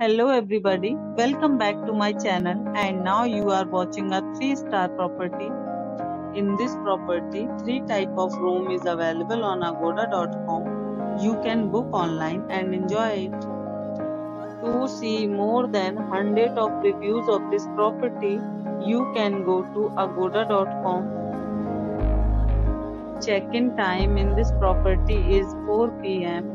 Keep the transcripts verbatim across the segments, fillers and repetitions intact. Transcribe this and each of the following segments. Hello everybody, welcome back to my channel, and now you are watching a three star property. In this property, three type of room is available on agoda dot com. You can book online and enjoy it. To see more than one hundred of reviews of this property, you can go to agoda dot com. Check-in time in this property is four p m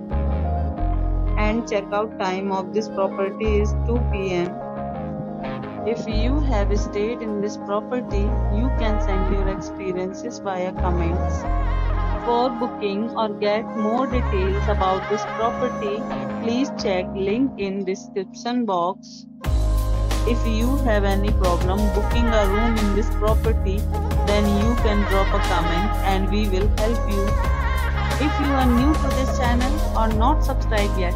and checkout time of this property is two p m If you have stayed in this property, you can send your experiences via comments. For booking or get more details about this property, please check link in description box. If you have any problem booking a room in this property, then you can drop a comment and we will help you. If you are new to this channel or not subscribed yet,